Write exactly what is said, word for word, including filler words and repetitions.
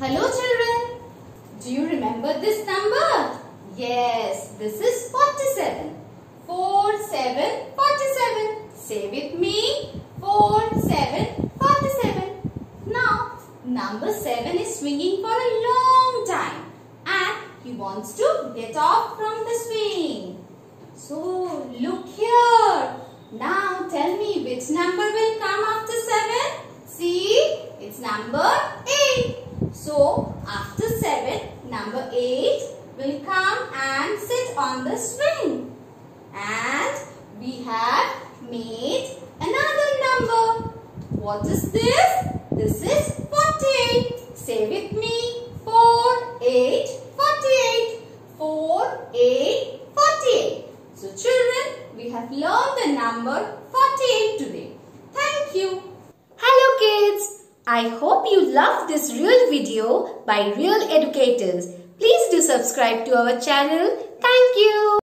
Hello children, do you remember this number? Yes, this is forty-seven. forty-seven, forty-seven. Say with me, forty-seven, forty-seven. Now, number seven is swinging for a long time and he wants to get off from the swing. So, look here. Now, tell me which number will come after seven? See, it's number eight. So, after seven, number eight will come and sit on the swing. And we have made another number. What is this? This is forty-eight. Say with me, four, eight, forty-eight, four, eight, forty-eight. So, children, we have learned the number forty-eight today. Thank you. Hello kids, I hope you loved this real video by Real Educators. Please do subscribe to our channel. Thank you.